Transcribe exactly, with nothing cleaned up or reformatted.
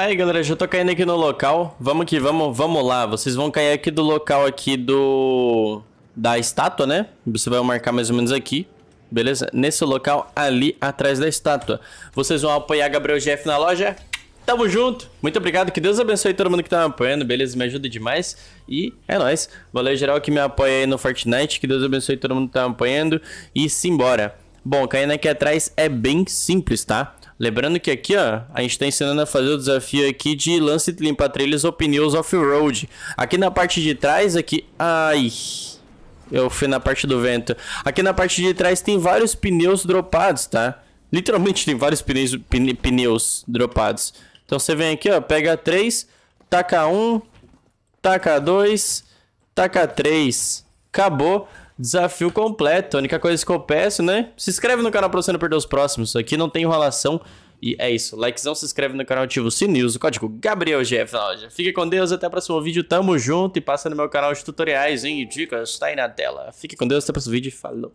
Aí galera, já tô caindo aqui no local. Vamos que vamos, vamos lá. Vocês vão cair aqui do local aqui do... da estátua, né? Você vai marcar mais ou menos aqui. Beleza? Nesse local ali atrás da estátua. Vocês vão apoiar Gabriel G F na loja. Tamo junto. Muito obrigado. Que Deus abençoe todo mundo que tá me apoiando. Beleza? Me ajuda demais. E é nóis. Valeu geral que me apoia aí no Fortnite. Que Deus abençoe todo mundo que tá me apoiando. E simbora. Bom, caindo aqui atrás é bem simples, tá? Lembrando que aqui, ó, a gente tá ensinando a fazer o desafio aqui de lance de limpar trilhas ou pneus off-road. Aqui na parte de trás, aqui... Ai, eu fui na parte do vento. Aqui na parte de trás tem vários pneus dropados, tá? Literalmente tem vários pneus, pne, pneus dropados. Então você vem aqui, ó, pega três, taca um, taca dois, taca três. Acabou. Desafio completo. A única coisa que eu peço, né? Se inscreve no canal pra você não perder os próximos. Aqui não tem enrolação. E é isso. Likezão, se inscreve no canal, ativa o sininho. O código GabrielGF na loja. Fique com Deus. Até o próximo vídeo. Tamo junto. E passa no meu canal de tutoriais, hein? E dicas. Tá aí na tela. Fique com Deus. Até o próximo vídeo. Falou.